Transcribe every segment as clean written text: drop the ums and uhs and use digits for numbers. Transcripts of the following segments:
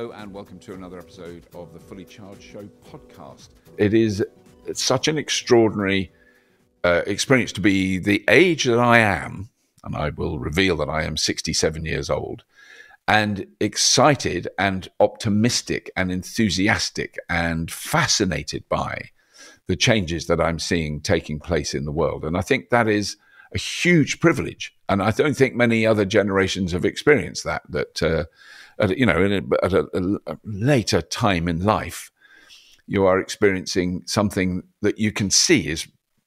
Hello and welcome to another episode of the Fully Charged Show podcast. It is such an extraordinary experience to be the age that I am, and I will reveal that I am 67 years old, and excited and optimistic and enthusiastic and fascinated by the changes that I'm seeing taking place in the world. And I think that is a huge privilege, and I don't think many other generations have experienced that. At a later time in life, you are experiencing something that you can see is.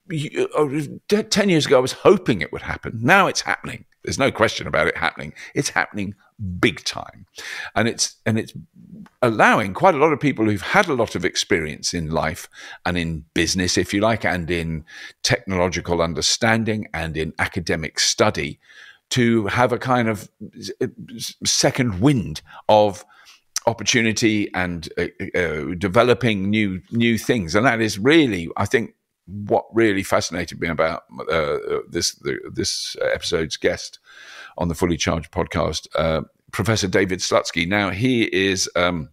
10 years ago, I was hoping it would happen. Now it's happening. There's no question about it happening. It's happening big time, and it's allowing quite a lot of people who've had a lot of experience in life and in business, if you like, and in technological understanding and in academic study, to have a kind of second wind of opportunity and developing new things. And that is really, I think, what really fascinated me about this episode's guest on the Fully Charged podcast, Professor David Slutzky. Now, he is an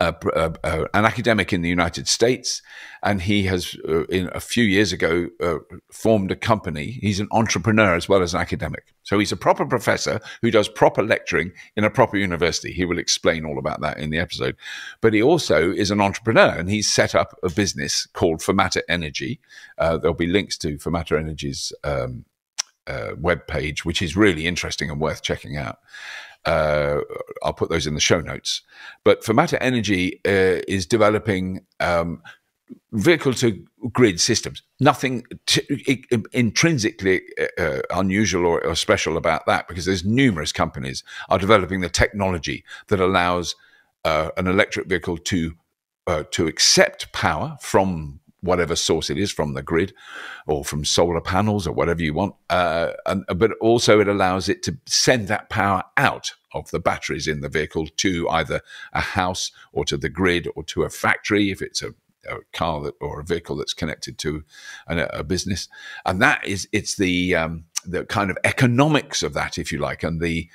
academic in the United States, and he has, a few years ago, formed a company. He's an entrepreneur as well as an academic. So he's a proper professor who does proper lecturing in a proper university. He will explain all about that in the episode. But he also is an entrepreneur, and he's set up a business called Fermata Energy. There'll be links to Fermata Energy's webpage, which is really interesting and worth checking out. I'll put those in the show notes. But Fermata Energy is developing vehicle-to-grid systems. Nothing intrinsically unusual or special about that, because there's numerous companies are developing the technology that allows an electric vehicle to accept power from whatever source it is, from the grid or from solar panels or whatever you want. But also it allows it to send that power out of the batteries in the vehicle to either a house or to the grid or to a factory, if it's a car that, or a vehicle that's connected to a business. And that is, it's the kind of economics of that, if you like, and the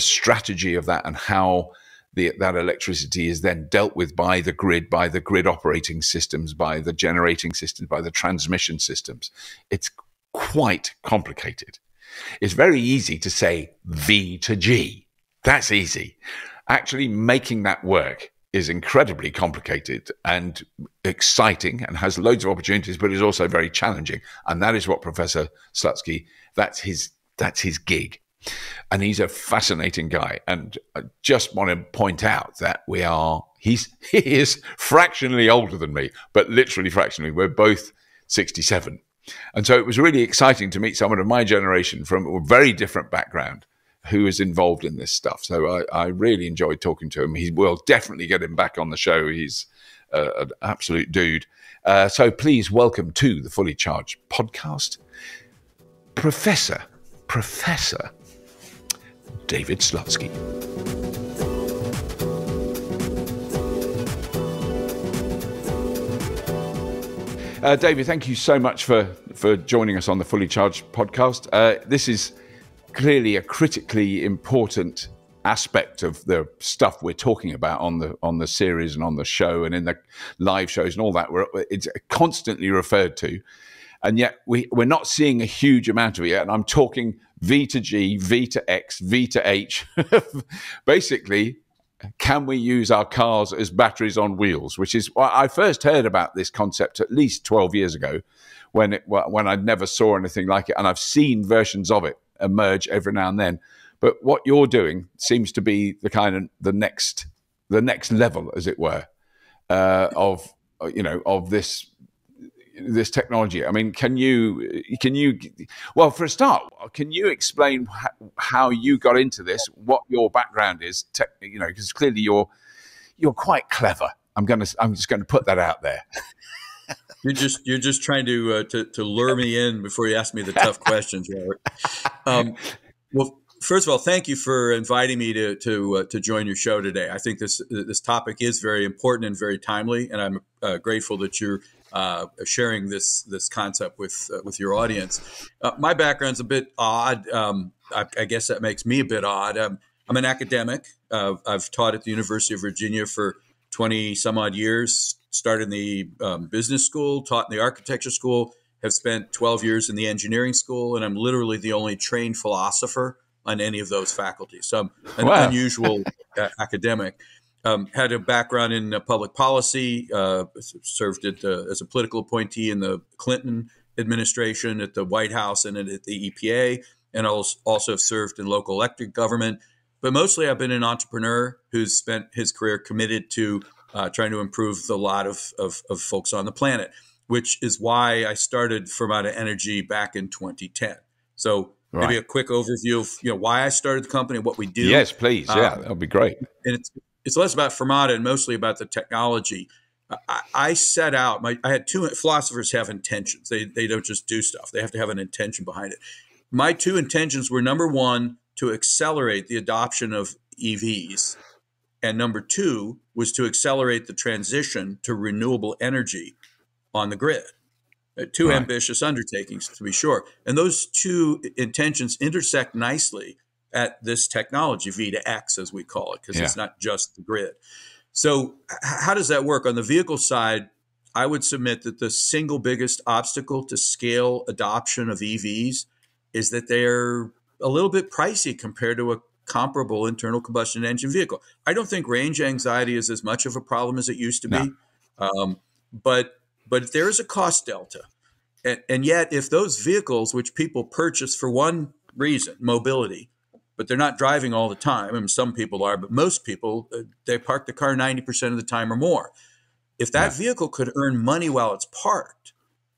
strategy of that, and how that electricity is then dealt with by the grid operating systems, by the generating systems, by the transmission systems. It's quite complicated. It's very easy to say V2G. That's easy. Actually making that work is incredibly complicated and exciting and has loads of opportunities, but is also very challenging. And that is what Professor Slutzky, that's his gig. And he's a fascinating guy. And I just want to point out that he is fractionally older than me, but literally fractionally. We're both 67. And so it was really exciting to meet someone of my generation from a very different background who is involved in this stuff. So I really enjoyed talking to him. He will definitely get him back on the show. He's an absolute dude. So please welcome to the Fully Charged podcast, Professor David Slutzky. David, thank you so much for joining us on the Fully Charged podcast. This is clearly a critically important aspect of the stuff we're talking about on the series and on the show and in the live shows and all that. It's constantly referred to, and yet we're not seeing a huge amount of it yet. And I'm talking V2G, V2X, V2H. Basically, can we use our cars as batteries on wheels? Which is why I first heard about this concept at least 12 years ago, when I never saw anything like it. And I've seen versions of it emerge every now and then. But what you're doing seems to be the next level, as it were, of this technology. I mean, can you, well, for a start, can you explain how you got into this, what your background is, because clearly you're quite clever. I'm just going to put that out there. You're just trying to lure me in before you ask me the tough questions, Robert. Well, first of all, thank you for inviting me to join your show today. I think this topic is very important and very timely, and I'm grateful that you're sharing this concept with your audience. My background's a bit odd. I guess that makes me a bit odd. I'm an academic. I've taught at the University of Virginia for 20 some odd years, started in the business school, taught in the architecture school, have spent 12 years in the engineering school, and I'm literally the only trained philosopher on any of those faculties. So I'm an wow. unusual academic. Had a background in public policy, served at as a political appointee in the Clinton administration, at the White House, and at the EPA, and also served in local elected government. But mostly I've been an entrepreneur who's spent his career committed to trying to improve the lot of folks on the planet, which is why I started Fermata Energy back in 2010. So maybe a quick overview of why I started the company and what we do. Yes, please. Yeah, that'll be great. And it's less about Fermata and mostly about the technology. I set out, I had two, philosophers have intentions. They don't just do stuff. They have to have an intention behind it. My two intentions were, number one, to accelerate the adoption of EVs. And number two was to accelerate the transition to renewable energy on the grid. Two ambitious undertakings, to be sure. And those two intentions intersect nicely at this technology, V2X, as we call it, because it's not just the grid. So how does that work? On the vehicle side, I would submit that the single biggest obstacle to scale adoption of EVs is that they're a little bit pricey compared to a comparable internal combustion engine vehicle. I don't think range anxiety is as much of a problem as it used to be, but there is a cost delta. And yet, if those vehicles, which people purchase for one reason, mobility, but they're not driving all the time. I mean, some people are, but most people, they park the car 90% of the time or more. If that vehicle could earn money while it's parked,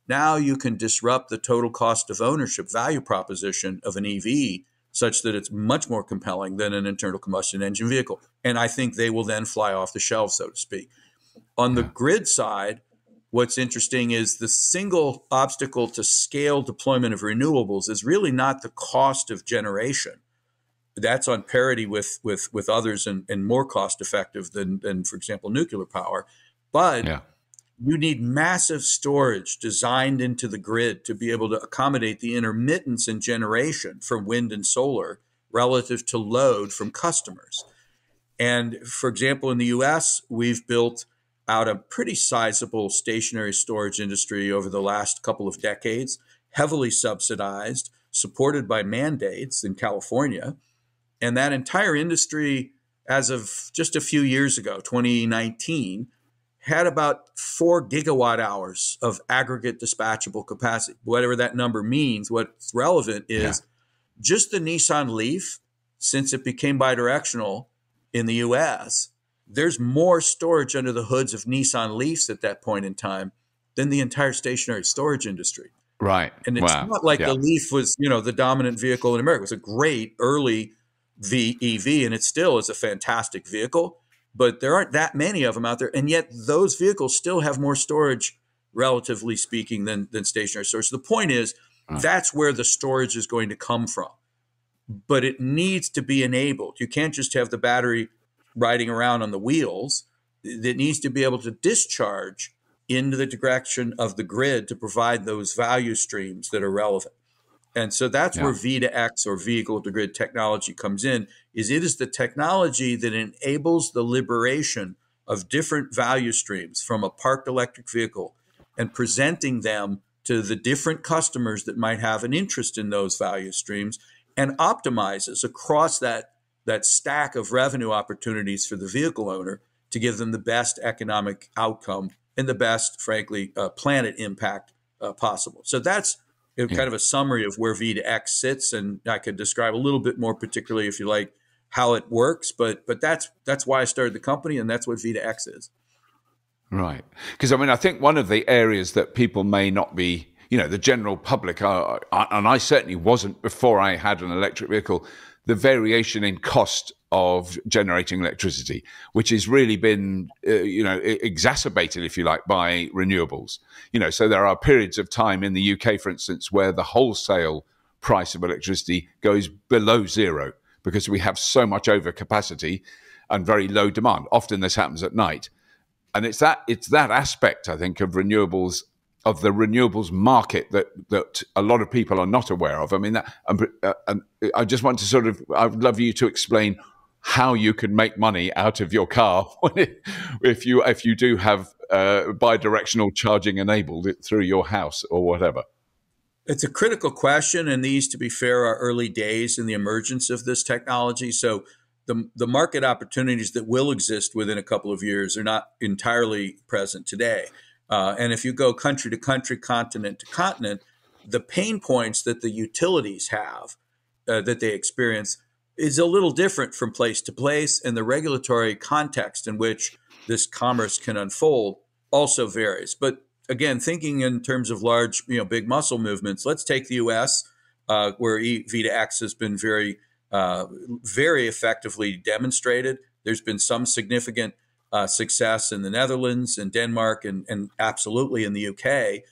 now you can disrupt the total cost of ownership value proposition of an EV such that it's much more compelling than an internal combustion engine vehicle. And I think they will then fly off the shelf, so to speak. On the grid side, what's interesting is the single obstacle to scale deployment of renewables is really not the cost of generation. That's on parity with others and more cost effective than, for example, nuclear power. But you need massive storage designed into the grid to be able to accommodate the intermittence in generation from wind and solar relative to load from customers. And for example, in the US, we've built out a pretty sizable stationary storage industry over the last couple of decades, heavily subsidized, supported by mandates in California. And that entire industry, as of just a few years ago, 2019, had about 4 gigawatt hours of aggregate dispatchable capacity. Whatever that number means, what's relevant is just the Nissan Leaf, since it became bidirectional in the US, there's more storage under the hoods of Nissan Leafs at that point in time than the entire stationary storage industry. Right. And it's not like the Leaf was, the dominant vehicle in America. It was a great early EV, and it still is a fantastic vehicle, but there aren't that many of them out there. And yet those vehicles still have more storage, relatively speaking, than stationary storage. The point is that's where the storage is going to come from, but it needs to be enabled. You can't just have the battery riding around on the wheels. It needs to be able to discharge into the direction of the grid to provide those value streams that are relevant. And so that's where V2X, or vehicle to grid technology, comes in. It is the technology that enables the liberation of different value streams from a parked electric vehicle and presenting them to the different customers that might have an interest in those value streams, and optimizes across that stack of revenue opportunities for the vehicle owner to give them the best economic outcome and the best, frankly, planet impact possible. So that's kind of a summary of where V2X sits, and I could describe a little bit more particularly, if you like, how it works. But that's why I started the company, and that's what V2X is. Right. Because, I mean, I think one of the areas that people may not be, the general public, and I certainly wasn't before I had an electric vehicle, the variation in cost of generating electricity, which has really been, exacerbated, if you like, by renewables. So there are periods of time in the UK, for instance, where the wholesale price of electricity goes below zero because we have so much overcapacity and very low demand. Often this happens at night. And it's that aspect, I think, of renewables, of the renewables market, that a lot of people are not aware of. I mean, I just want to I would love you to explain how you can make money out of your car if you do have bi-directional charging enabled through your house or whatever? It's a critical question, and these, to be fair, are early days in the emergence of this technology. So the market opportunities that will exist within a couple of years are not entirely present today. And if you go country to country, continent to continent, the pain points that the utilities have, that they experience, is a little different from place to place, and the regulatory context in which this commerce can unfold also varies. But again, thinking in terms of large, big muscle movements, let's take the U.S., where V2X has been very, very effectively demonstrated. There's been some significant success in the Netherlands and Denmark and absolutely in the U.K.,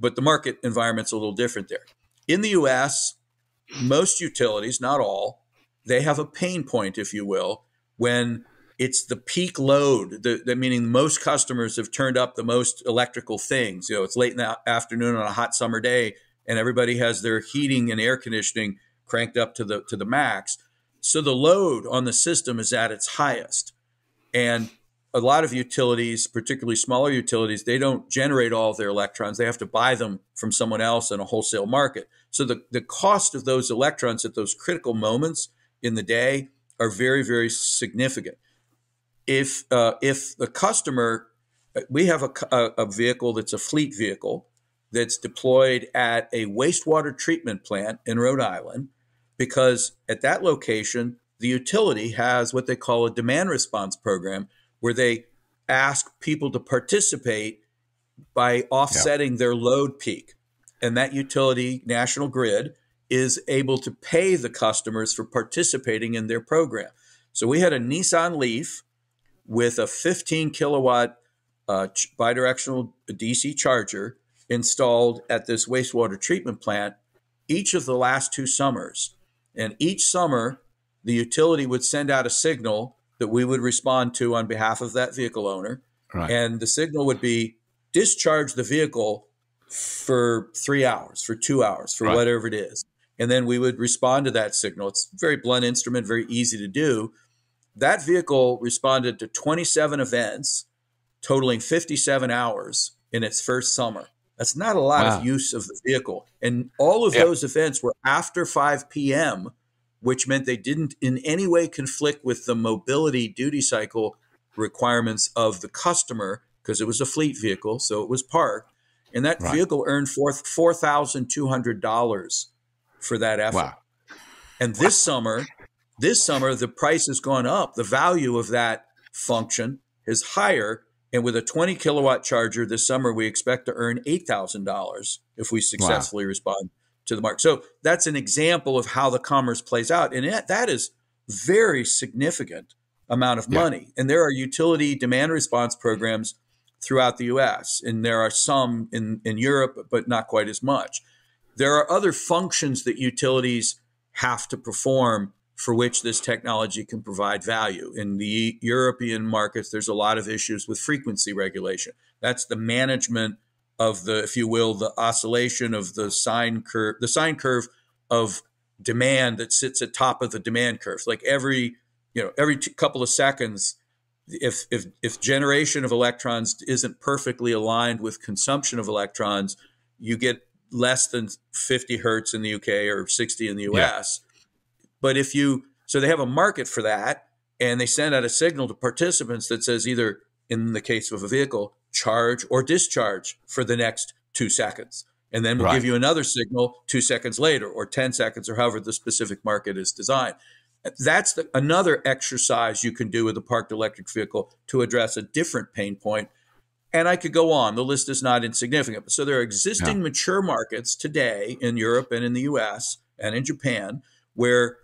but the market environment's a little different there. In the U.S., most utilities, not all, they have a pain point, if you will, when it's the peak load, meaning most customers have turned up the most electrical things. It's late in the afternoon on a hot summer day, and everybody has their heating and air conditioning cranked up to the max. So the load on the system is at its highest. And a lot of utilities, particularly smaller utilities, they don't generate all of their electrons. They have to buy them from someone else in a wholesale market. So the cost of those electrons at those critical moments in the day are very, very significant. If the customer, we have a vehicle that's a fleet vehicle that's deployed at a wastewater treatment plant in Rhode Island, because at that location, the utility has what they call a demand response program, where they ask people to participate by offsetting their load peak. And that utility, National Grid, is able to pay the customers for participating in their program. So we had a Nissan Leaf with a 15-kilowatt bidirectional DC charger installed at this wastewater treatment plant each of the last two summers. And each summer, the utility would send out a signal that we would respond to on behalf of that vehicle owner. Right. And the signal would be, discharge the vehicle for 3 hours, for 2 hours, for whatever it is. And then we would respond to that signal. It's a very blunt instrument, very easy to do. That vehicle responded to 27 events, totaling 57 hours in its first summer. That's not a lot of use of the vehicle. And all of those events were after 5 p.m., which meant they didn't in any way conflict with the mobility duty cycle requirements of the customer, because it was a fleet vehicle, so it was parked. And that vehicle earned $4,200 for that effort. Wow. And this summer, the price has gone up. The value of that function is higher. And with a 20-kilowatt charger this summer, we expect to earn $8,000 if we successfully respond to the market. So that's an example of how the commerce plays out. And that is very significant amount of money. And there are utility demand response programs throughout the U.S., and there are some in Europe, but not quite as much. There are other functions that utilities have to perform for which this technology can provide value. In the European markets, there's a lot of issues with frequency regulation. That's the management of the, if you will, the oscillation of the sine curve of demand that sits at top of the demand curve. Like every couple of seconds, if generation of electrons isn't perfectly aligned with consumption of electrons, you get less than 50 hertz in the UK or 60 in the US. Yeah. But so they have a market for that, and they send out a signal to participants that says either, in the case of a vehicle, charge or discharge for the next 2 seconds. And then we'll give you another signal 2 seconds later, or 10 seconds, or however the specific market is designed. That's another exercise you can do with a parked electric vehicle to address a different pain point. And I could go on. The list is not insignificant. So there are existing mature markets today in Europe and in the US and in Japan where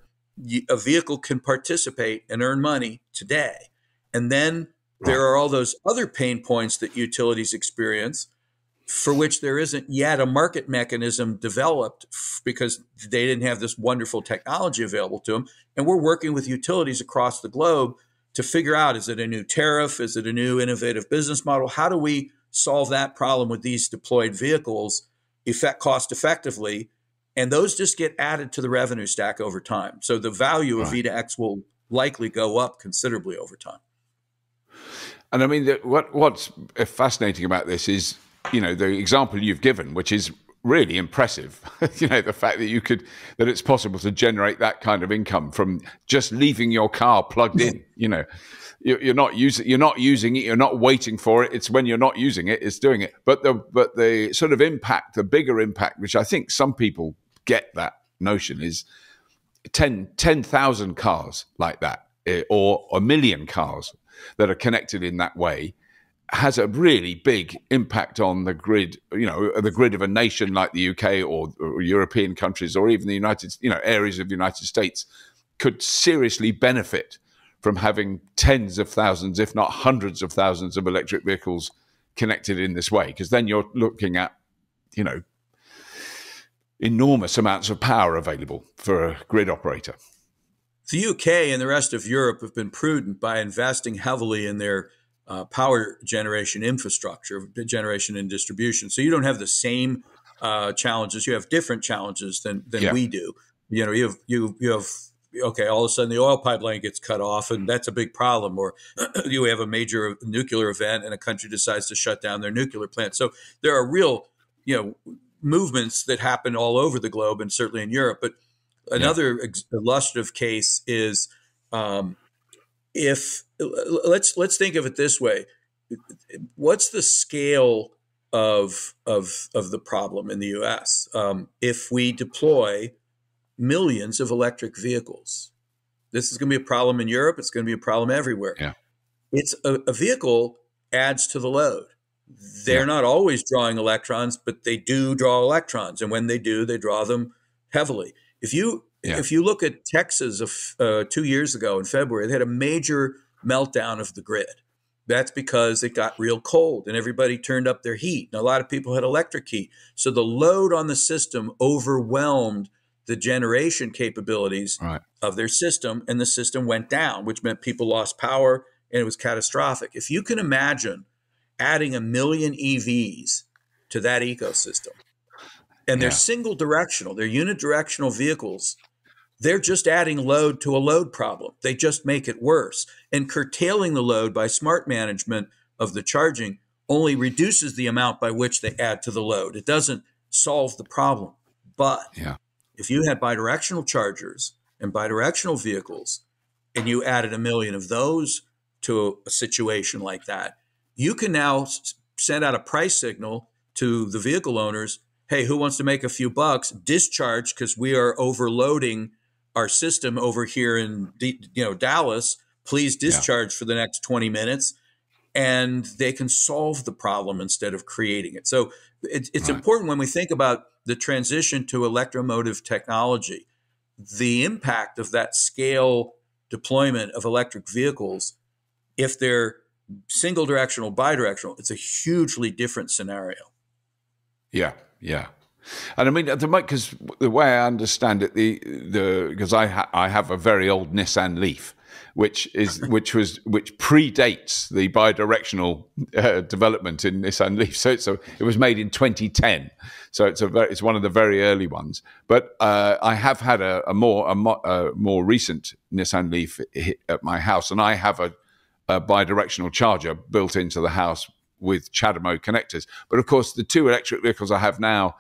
a vehicle can participate and earn money today. And then there are all those other pain points that utilities experience for which there isn't yet a market mechanism developed because they didn't have this wonderful technology available to them. And we're working with utilities across the globe to figure out, is it a new tariff? Is it a new innovative business model? How do we solve that problem with these deployed vehicles cost effectively? And those just get added to the revenue stack over time. So the value of V2X will likely go up considerably over time. And I mean, what's fascinating about this is, you know, the example you've given, which is really impressive, you know, the fact that you could, that it's possible to generate that kind of income from just leaving your car plugged in. You know, you're not using it, you're not waiting for it. It's when you're not using it, it's doing it. But the sort of impact, the bigger impact, which I think some people get that notion, is 10,000 cars like that, or a million cars that are connected in that way, has a really big impact on the grid, you know, the grid of a nation like the UK or European countries, or even the United, you know, areas of the United States could seriously benefit from having tens of thousands, if not hundreds of thousands of electric vehicles connected in this way. Because then you're looking at, you know, enormous amounts of power available for a grid operator. The UK and the rest of Europe have been prudent by investing heavily in their power generation infrastructure, generation and distribution. So you don't have the same challenges. You have different challenges than we do. You know, you have, okay, all of a sudden the oil pipeline gets cut off, and that's a big problem. Or you have a major nuclear event and a country decides to shut down their nuclear plant. So there are real, you know, movements that happen all over the globe, and certainly in Europe. But another illustrative case is, if let's think of it this way, what's the scale of the problem in the U.S. If we deploy millions of electric vehicles? This is going to be a problem in Europe. It's going to be a problem everywhere. Yeah. It's a vehicle adds to the load. They're not always drawing electrons, but they do draw electrons, and when they do, they draw them heavily. If you look at Texas of 2 years ago in February, they had a major meltdown of the grid. That's because it got real cold and everybody turned up their heat. And a lot of people had electric heat. So the load on the system overwhelmed the generation capabilities of their system, and the system went down, which meant people lost power, and it was catastrophic. If you can imagine adding a million EVs to that ecosystem, and they're single directional, they're unit directional vehicles, they're just adding load to a load problem. They just make it worse. And curtailing the load by smart management of the charging only reduces the amount by which they add to the load. It doesn't solve the problem. But if you had bidirectional chargers and bidirectional vehicles, and you added a million of those to a situation like that, you can now send out a price signal to the vehicle owners: hey, who wants to make a few bucks? Discharge, because we are overloading our system over here in Dallas. Please discharge for the next 20 minutes. And they can solve the problem instead of creating it. So it's important when we think about the transition to electromotive technology, the impact of that scale deployment of electric vehicles, if they're single directional, bidirectional, it's a hugely different scenario. Yeah. Yeah, and I mean, at the moment, because the way I understand it, because I have a very old Nissan Leaf, which predates the bidirectional development in Nissan Leaf. So it was made in 2010. So it's one of the very early ones. But I have had a more recent Nissan Leaf at my house, and I have a bidirectional charger built into the house with CHAdeMO connectors. But of course, the two electric vehicles I have now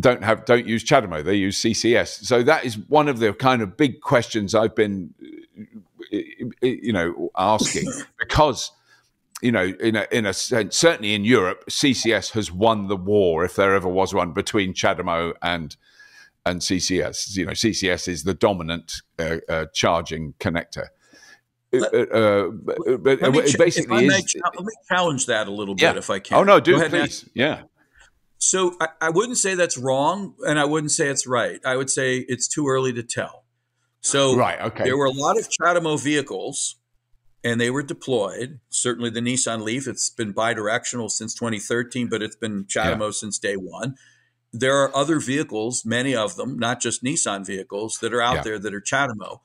don't use CHAdeMO, they use CCS. So that is one of the kind of big questions I've been, you know, asking, because, you know, in a sense, certainly in Europe, CCS has won the war, if there ever was one, between CHAdeMO and CCS. You know, CCS is the dominant charging connector. Let me challenge that a little bit if I can. Oh, no, do please. Yeah. So I wouldn't say that's wrong, and I wouldn't say it's right. I would say it's too early to tell. So there were a lot of CHAdeMO vehicles, and they were deployed. Certainly the Nissan Leaf, it's been bidirectional since 2013, but it's been CHAdeMO since day one. There are other vehicles, many of them, not just Nissan vehicles, that are out there that are CHAdeMO,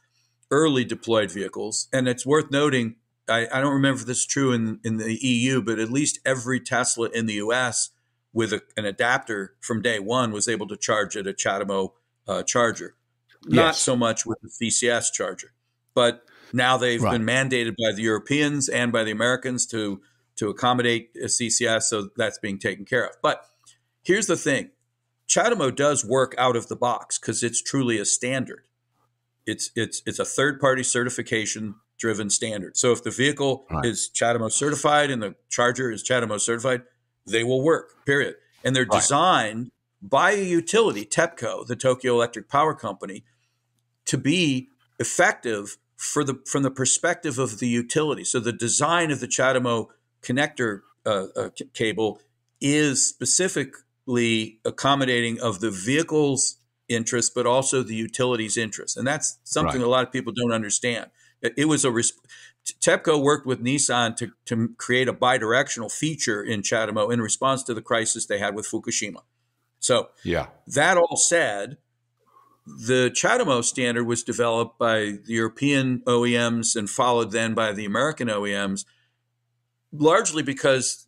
early deployed vehicles. And it's worth noting, I don't remember if this is true in the EU, but at least every Tesla in the US with an adapter from day one was able to charge at a CHAdeMO charger. Not so much with the CCS charger. But now they've been mandated by the Europeans and by the Americans to accommodate a CCS, so that's being taken care of. But here's the thing. CHAdeMO does work out of the box because it's truly a standard. It's a third-party certification-driven standard. So if the vehicle is CHAdeMO certified and the charger is CHAdeMO certified, they will work, period. And they're designed by a utility, TEPCO, the Tokyo Electric Power Company, to be effective from the perspective of the utility. So the design of the CHAdeMO connector cable is specifically accommodating of the vehicle's interest, but also the utility's interest. And that's something a lot of people don't understand. It was a TEPCO worked with Nissan to create a bidirectional feature in CHAdeMO in response to the crisis they had with Fukushima. So that all said, the CHAdeMO standard was developed by the European OEMs and followed then by the American OEMs, largely because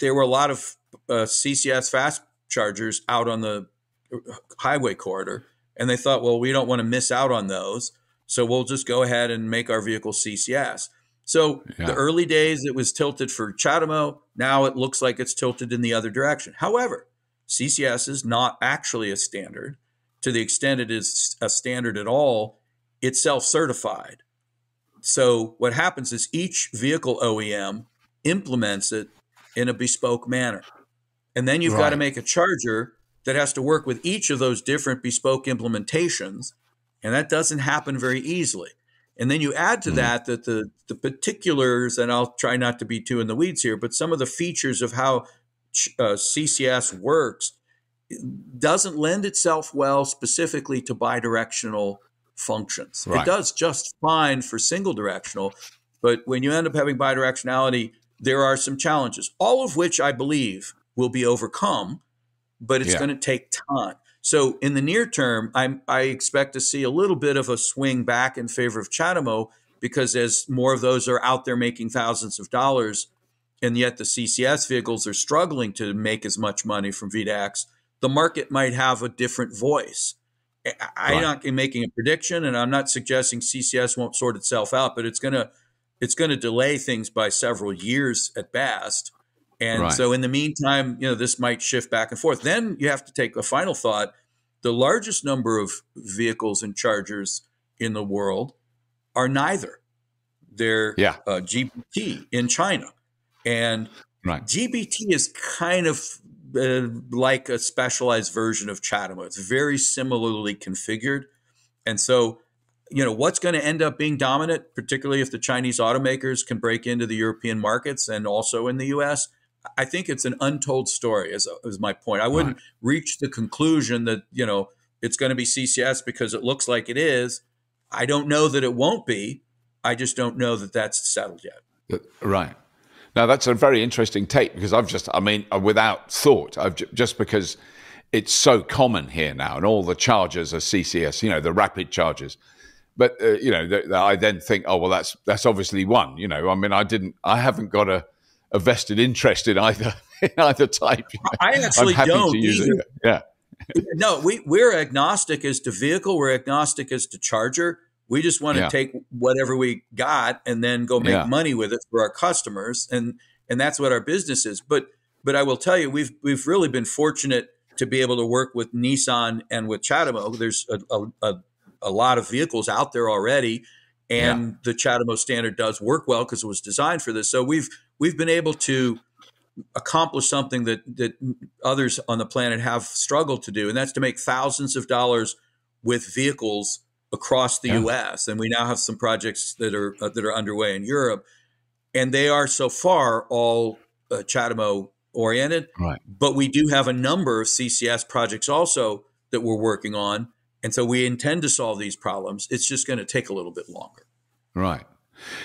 there were a lot of CCS fast chargers out on the highway corridor. And they thought, well, we don't want to miss out on those. So we'll just go ahead and make our vehicle CCS. So the early days, it was tilted for CHAdeMO. Now it looks like it's tilted in the other direction. However, CCS is not actually a standard. To the extent it is a standard at all, it's self-certified. So what happens is each vehicle OEM implements it in a bespoke manner. And then you've got to make a charger that has to work with each of those different bespoke implementations. And that doesn't happen very easily. And then you add to that the particulars, and I'll try not to be too in the weeds here, but some of the features of how CCS works doesn't lend itself well specifically to bidirectional functions. It does just fine for single directional, but when you end up having bidirectionality, there are some challenges, all of which I believe will be overcome, but it's going to take time. So in the near term, I expect to see a little bit of a swing back in favor of CHAdeMO, because as more of those are out there making thousands of dollars, and yet the CCS vehicles are struggling to make as much money from V2X, the market might have a different voice. I'm not making a prediction, and I'm not suggesting CCS won't sort itself out, but it's going to delay things by several years at best. And so in the meantime, this might shift back and forth. Then you have to take a final thought. The largest number of vehicles and chargers in the world are neither. They're GBT in China. And GBT is kind of like a specialized version of CHAdeMO. It's very similarly configured. And so, what's going to end up being dominant, particularly if the Chinese automakers can break into the European markets and also in the U.S., I think it's an untold story is my point. I wouldn't reach the conclusion that, it's going to be CCS because it looks like it is. I don't know that it won't be. I just don't know that that's settled yet. Right. Now, that's a very interesting take, because because it's so common here now, and all the chargers are CCS, the rapid chargers. But, I then think, oh, well, that's obviously one, I haven't got a vested interest in either type. I actually don't either. Yeah. No, we're agnostic as to vehicle. We're agnostic as to charger. We just want to take whatever we got and then go make money with it for our customers. And that's what our business is. But I will tell you, we've really been fortunate to be able to work with Nissan and with CHAdeMO. There's a lot of vehicles out there already, and the CHAdeMO standard does work well because it was designed for this. So we've been able to accomplish something that others on the planet have struggled to do, and that's to make thousands of dollars with vehicles across the U.S., and we now have some projects that are underway in Europe, and they are so far all CHAdeMO oriented. Right. But we do have a number of CCS projects also that we're working on, and so we intend to solve these problems. It's just going to take a little bit longer. Right.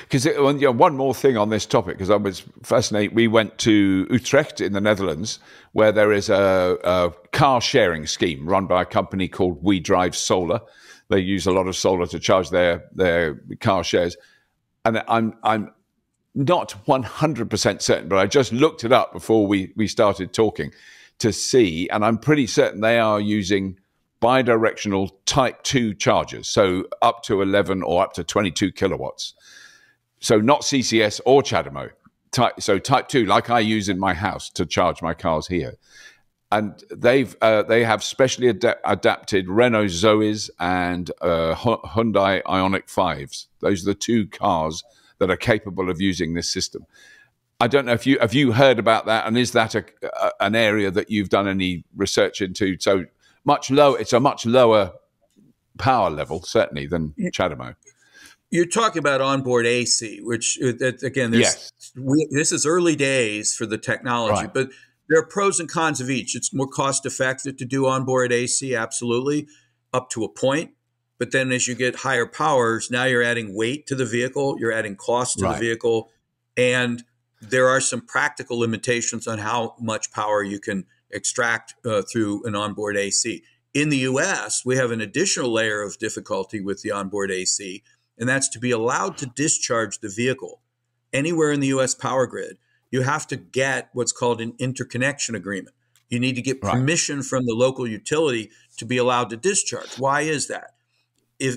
Because one more thing on this topic, because I was fascinated. We went to Utrecht in the Netherlands, where there is a car sharing scheme run by a company called We Drive Solar. They use a lot of solar to charge their car shares. And I'm not 100% certain, but I just looked it up before we started talking to see, and I'm pretty certain they are using bidirectional type 2 chargers, so up to 11 or up to 22 kilowatts. So not CCS or CHAdeMO. So type 2, like I use in my house to charge my cars here. And they've they have specially adapted Renault Zoes and Hyundai Ioniq 5s. Those are the two cars that are capable of using this system. I don't know if you have you heard about that, and is that an area that you've done any research into? So much lower, it's a much lower power level certainly than CHAdeMO. You're talking about onboard AC, which again, yes, this is early days for the technology, right, but there are pros and cons of each. It's more cost effective to do onboard AC, absolutely, up to a point. But then as you get higher powers, now you're adding weight to the vehicle, you're adding cost to, right, the vehicle, and there are some practical limitations on how much power you can extract through an onboard AC. In the US, we have an additional layer of difficulty with the onboard AC, and that's to be allowed to discharge the vehicle anywhere in the US power grid. You have to get what's called an interconnection agreement. You need to get permission, right, from the local utility to be allowed to discharge. Why is that?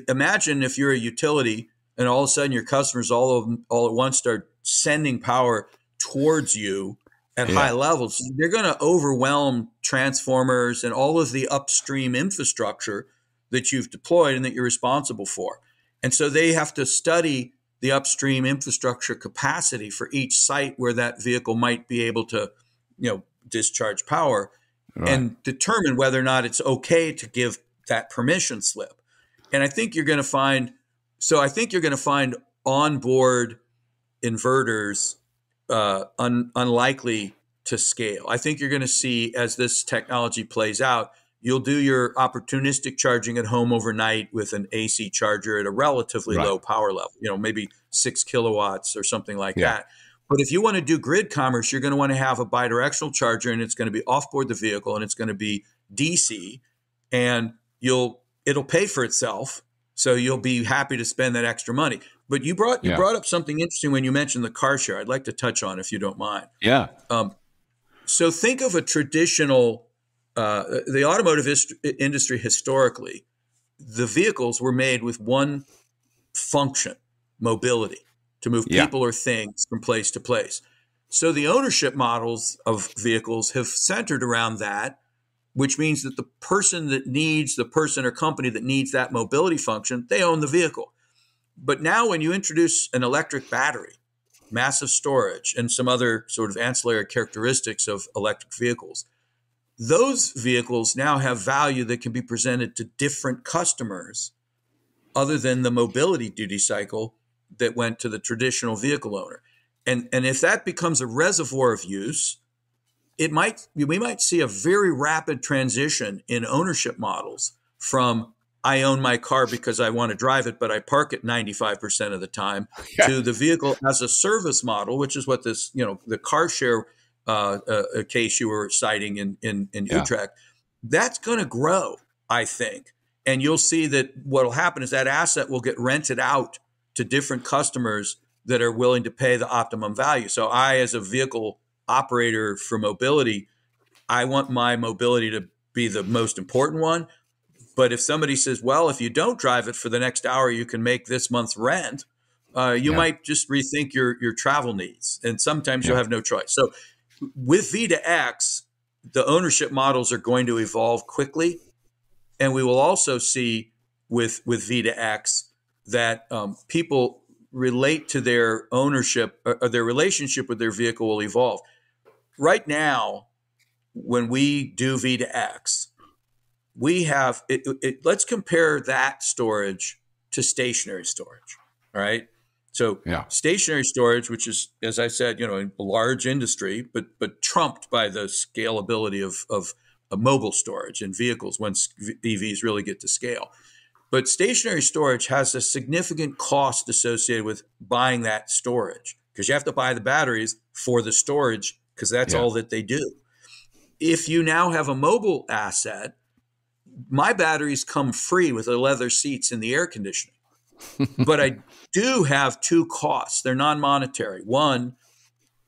Imagine if you're a utility and all of a sudden your customers all at once start sending power towards you at, yeah, high levels. They're going to overwhelm transformers and all of the upstream infrastructure that you've deployed and that you're responsible for. And so they have to study the upstream infrastructure capacity for each site where that vehicle might be able to, discharge power, right, and determine whether or not it's okay to give that permission slip. And I think you're going to find, onboard inverters unlikely to scale. I think you're going to see, as this technology plays out, you'll do your opportunistic charging at home overnight with an AC charger at a relatively, right, low power level, maybe 6 kilowatts or something like, yeah, that. But if you want to do grid commerce, you're going to want to have a bidirectional charger, and it's going to be offboard the vehicle, and it's going to be DC, and it'll pay for itself. So you'll be happy to spend that extra money. But you brought up something interesting when you mentioned the car share. I'd like to touch on, if you don't mind. Yeah. So think of a traditional, the automotive industry historically, the vehicles were made with one function, mobility, to move, yeah, people or things from place to place. So the ownership models of vehicles have centered around that, which means that the person or company that needs that mobility function, they own the vehicle. But now when you introduce an electric battery, massive storage, and some other sort of ancillary characteristics of electric vehicles, those vehicles now have value that can be presented to different customers other than the mobility duty cycle that went to the traditional vehicle owner. And if that becomes a reservoir of use, we might see a very rapid transition in ownership models from I own my car because I want to drive it, but I park it 95% of the time, yeah, to the vehicle as a service model, which is what this, the car share case you were citing in yeah, Utrecht. That's going to grow, I think. And you'll see that what will happen is that asset will get rented out to different customers that are willing to pay the optimum value. So I, as a vehicle operator for mobility, I want my mobility to be the most important one. But if somebody says, well, if you don't drive it for the next hour, you can make this month's rent, you, yeah, might just rethink your travel needs. And sometimes, yeah, you'll have no choice. So with V2X, the ownership models are going to evolve quickly. And we will also see with V2X that people relate to their ownership, or their relationship with their vehicle will evolve. Right now, when we do V2X, we have, let's compare that storage to stationary storage, all right? So, yeah, stationary storage, which is, as I said, a large industry, but trumped by the scalability of mobile storage in vehicles once EVs really get to scale. But stationary storage has a significant cost associated with buying that storage, because you have to buy the batteries for the storage, because that's, yeah, all that they do. If you now have a mobile asset, my batteries come free with the leather seats and the air conditioning, but I do have two costs. They're non-monetary. One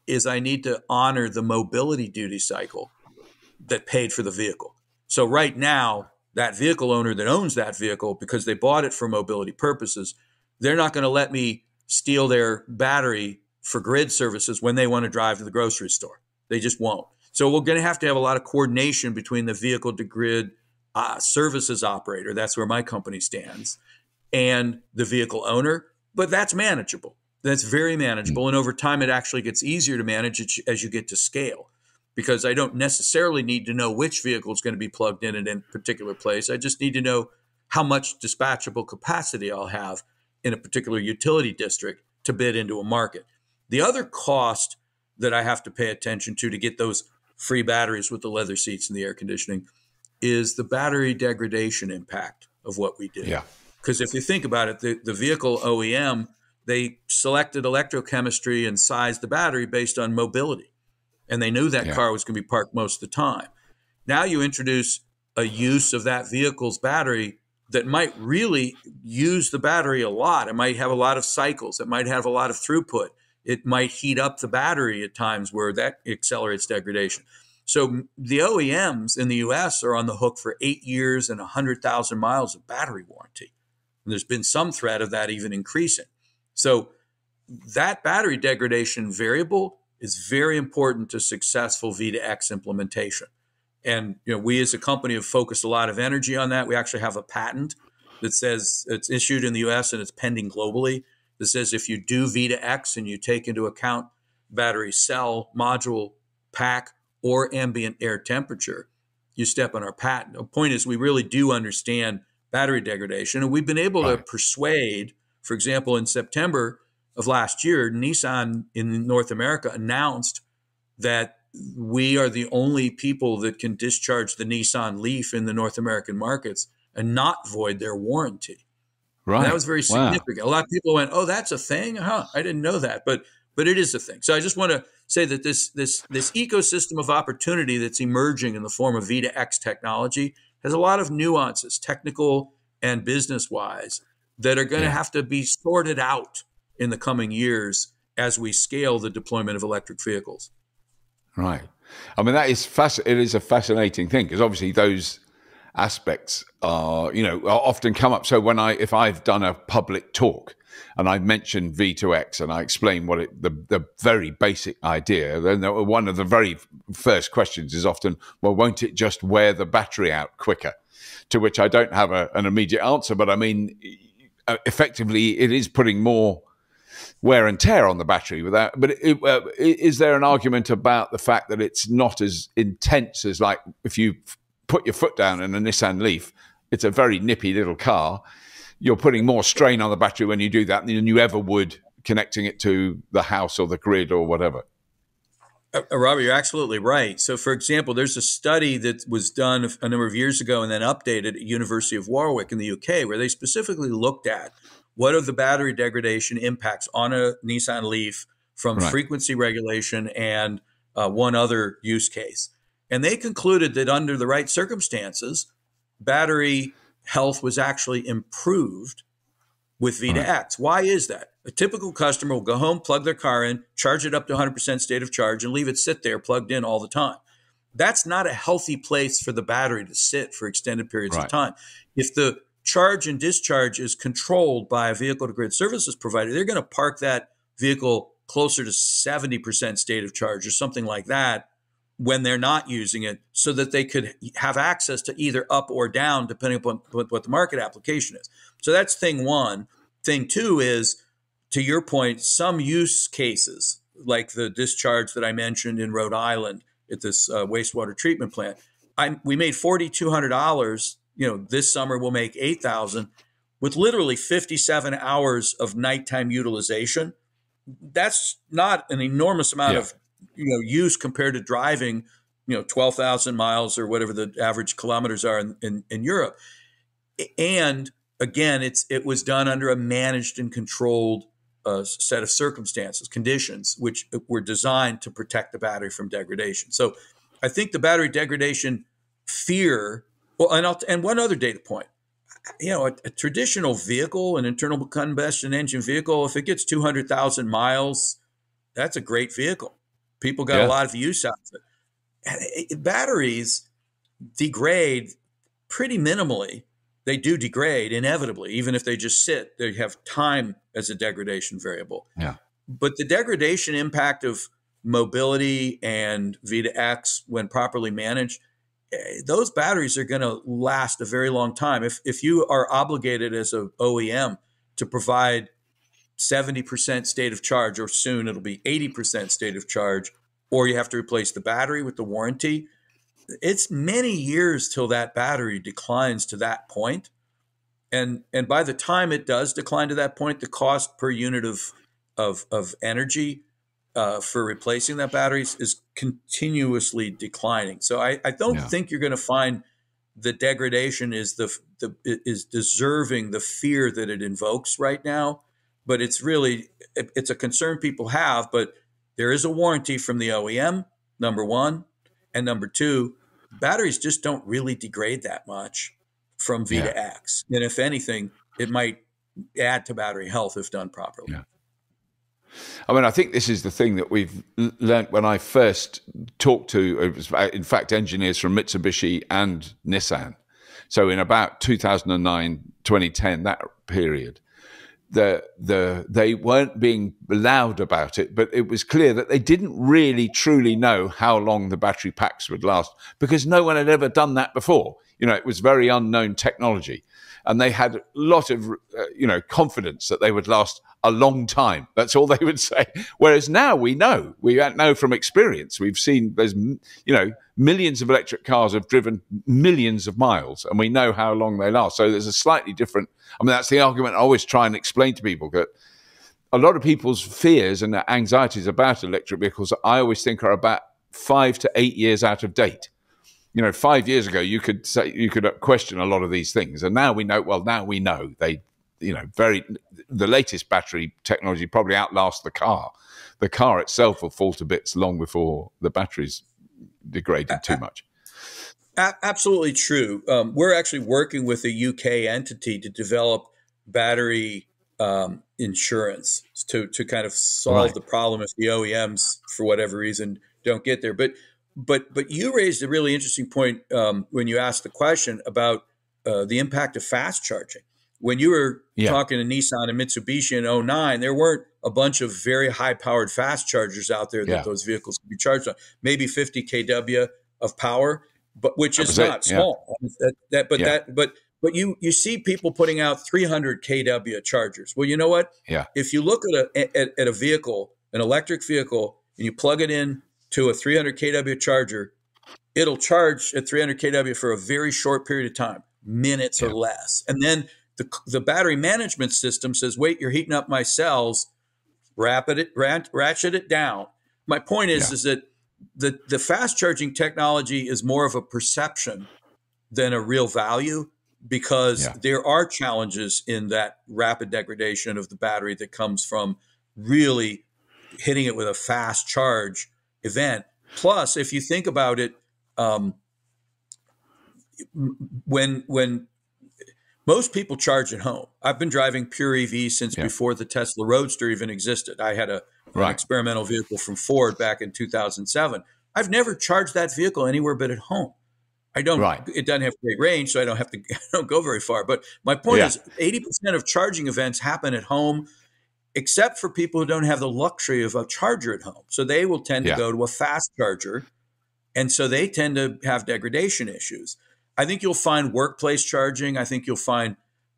is I need to honor the mobility duty cycle that paid for the vehicle. So right now that vehicle owner that owns that vehicle, because they bought it for mobility purposes, they're not going to let me steal their battery for grid services when they want to drive to the grocery store. They just won't. So we're going to have a lot of coordination between the vehicle to grid services operator, that's where my company stands, and the vehicle owner. But that's manageable. That's very manageable. And over time, it actually gets easier to manage it as you get to scale, because I don't necessarily need to know which vehicle is going to be plugged in at a particular place. I just need to know how much dispatchable capacity I'll have in a particular utility district to bid into a market. The other cost that I have to pay attention to get those free batteries with the leather seats and the air conditioning is the battery degradation impact of what we do. Yeah. Because if you think about it, the vehicle OEM, they selected electrochemistry and sized the battery based on mobility. And they knew that car was going to be parked most of the time. Now you introduce a use of that vehicle's battery that might really use the battery a lot. It might have a lot of cycles. It might have a lot of throughput. It might heat up the battery at times where that accelerates degradation. So the OEMs in the U.S. are on the hook for 8 years and 100,000 miles of battery warranty. And there's been some threat of that even increasing. So that battery degradation variable is very important to successful V2X implementation. And you know, we as a company have focused a lot of energy on that. We actually have a patent that says, it's issued in the U.S. and it's pending globally, that says if you do V2X and you take into account battery cell, module, pack, or ambient air temperature, you step on our patent. The point is, we really do understand battery degradation. And we've been able to persuade, for example, in September of last year, Nissan in North America announced that we are the only people that can discharge the Nissan Leaf in the North American markets and not void their warranty. Right. And that was very significant. A lot of people went, oh, that's a thing? Huh, I didn't know that. But it is a thing. So I just want to say that this ecosystem of opportunity that's emerging in the form of V2X technology has a lot of nuances, technical and business-wise, that are going to have to be sorted out in the coming years as we scale the deployment of electric vehicles. Right. I mean, that is it is a fascinating thing, because obviously those aspects are, you know, often come up. So when if I've done a public talk and I've mentioned V2X and I explain what the very basic idea, then one of the very first questions is often, well, won't it just wear the battery out quicker? To which I don't have an immediate answer, but I mean, effectively it is putting more wear and tear on the battery without. But is there an argument about the fact that it's not as intense as, like, if you put your foot down in a Nissan Leaf, it's a very nippy little car, you're putting more strain on the battery when you do that than you ever would connecting it to the house or the grid or whatever? Robert, you're absolutely right. So for example, there's a study that was done a number of years ago and then updated at University of Warwick in the UK, where they specifically looked at what are the battery degradation impacts on a Nissan Leaf from frequency regulation and one other use case. And they concluded that under the right circumstances, battery health was actually improved with V2X. Why is that? A typical customer will go home, plug their car in, charge it up to 100% state of charge, and leave it sit there plugged in all the time. That's not a healthy place for the battery to sit for extended periods of time. If the charge and discharge is controlled by a vehicle-to-grid services provider, they're going to park that vehicle closer to 70% state of charge or something like that when they're not using it, so that they could have access to either up or down depending upon what the market application is. So that's thing one. Thing two is, to your point, some use cases, like the discharge that I mentioned in Rhode Island at this wastewater treatment plant, we made $4,200. You know, this summer we'll make $8,000 with literally 57 hours of nighttime utilization. That's not an enormous amount of, you know, use compared to driving, you know, 12,000 miles or whatever the average kilometers are in Europe. And again, it was done under a managed and controlled set of circumstances, conditions, which were designed to protect the battery from degradation. So I think the battery degradation fear. Well, and one other data point, you know, a traditional vehicle, an internal combustion engine vehicle, if it gets 200,000 miles, that's a great vehicle. People got a lot of use out of it. Batteries degrade pretty minimally, they do degrade inevitably. Even if they just sit, they have time as a degradation variable. Yeah. But the degradation impact of mobility and V2X, when properly managed, those batteries are going to last a very long time. If you are obligated as an OEM to provide 70% state of charge, or soon it'll be 80% state of charge, or you have to replace the battery with the warranty, it's many years till that battery declines to that point. And by the time it does decline to that point, the cost per unit of energy for replacing that battery is continuously declining. So I don't think you're going to find the degradation is is deserving the fear that it invokes right now. But it's really, it's a concern people have, but there is a warranty from the OEM, number one. And number two, batteries just don't really degrade that much from V to X. And if anything, it might add to battery health if done properly. Yeah. I mean, I think this is the thing that we've learnt when I first talked to, in fact, engineers from Mitsubishi and Nissan. So in about 2009, 2010, that period, they weren't being loud about it, but it was clear that they didn't really truly know how long the battery packs would last, because no one had ever done that before. You know, it was very unknown technology, and they had a lot of, confidence that they would last a long time. That's all they would say. Whereas now we know from experience. We've seen there's, millions of electric cars have driven millions of miles, and we know how long they last. So there's a slightly different, I mean, that's the argument I always try and explain to people, that a lot of people's fears and anxieties about electric vehicles, I always think, are about 5 to 8 years out of date. 5 years ago, you could question a lot of these things. And now we know, the latest battery technology probably outlasts the car. The car itself will fall to bits long before the batteries degraded too much. Absolutely true. We're actually working with a UK entity to develop battery insurance to kind of solve the problem if the OEMs, for whatever reason, don't get there. But you raised a really interesting point when you asked the question about the impact of fast charging. When you were talking to Nissan and Mitsubishi in 2009, there weren't a bunch of very high-powered fast chargers out there that those vehicles could be charged on. Maybe 50 kW of power, but which is not small. But you see people putting out 300 kW chargers. Well, you know what? Yeah. If you look at a vehicle, an electric vehicle, and you plug it in to a 300 kW charger, it'll charge at 300 kW for a very short period of time, minutes or less, and then the battery management system says, wait, you're heating up my cells, ratchet it down. My point is that the fast charging technology is more of a perception than a real value, because there are challenges in that rapid degradation of the battery that comes from really hitting it with a fast charge event. Plus, if you think about it, when most people charge at home. I've been driving pure EV since before the Tesla Roadster even existed. I had an experimental vehicle from Ford back in 2007. I've never charged that vehicle anywhere but at home. I don't. Right. It doesn't have great range, so I don't go very far. But my point is 80% of charging events happen at home, except for people who don't have the luxury of a charger at home. So they will tend to go to a fast charger, and so they tend to have degradation issues. I think you'll find workplace charging. I think you'll find,